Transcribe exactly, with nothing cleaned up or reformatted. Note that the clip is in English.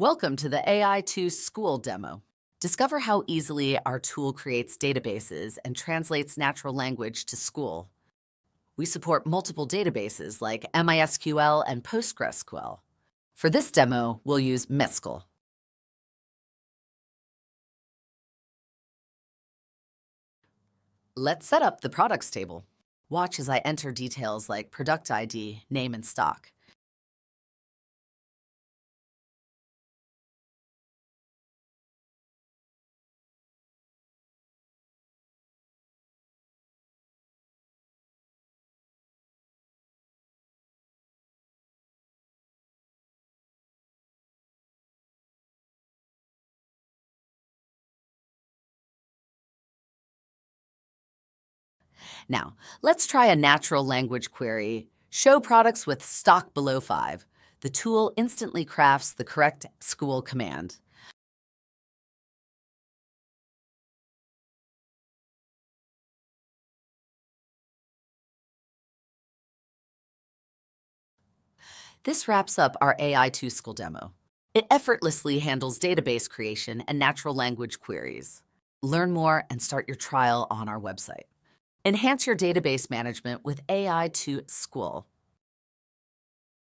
Welcome to the A I two S Q L demo. Discover how easily our tool creates databases and translates natural language to S Q L. We support multiple databases like MySQL and PostgreSQL. For this demo, we'll use MySQL. Let's set up the products table. Watch as I enter details like product I D, name, and stock. Now, let's try a natural language query. Show products with stock below five. The tool instantly crafts the correct S Q L command. This wraps up our A I two S Q L demo. It effortlessly handles database creation and natural language queries. Learn more and start your trial on our website. Enhance your database management with A I two S Q L.